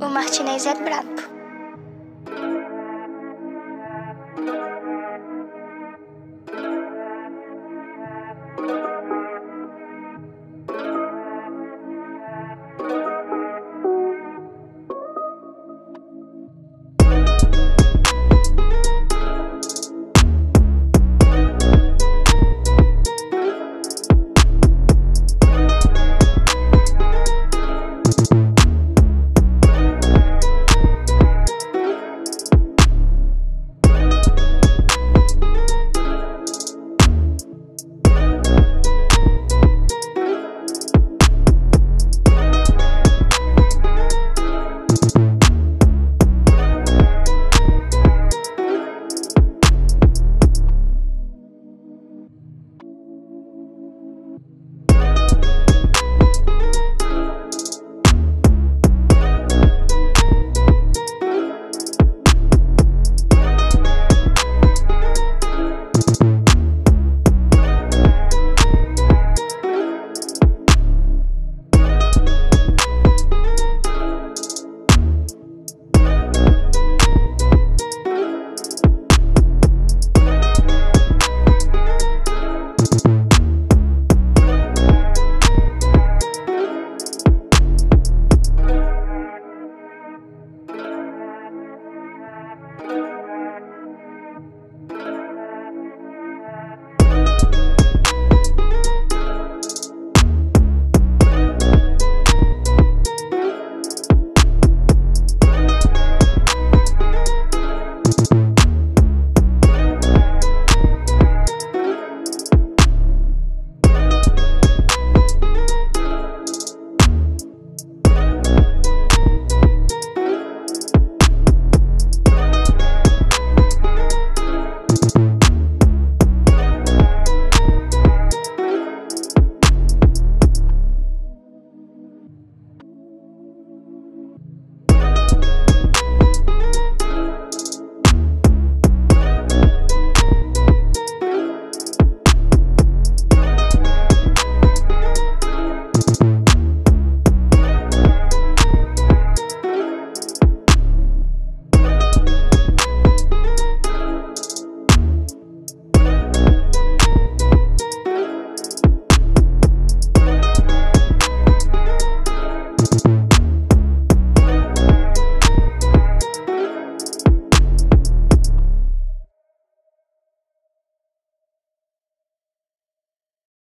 O Martinês é brabo.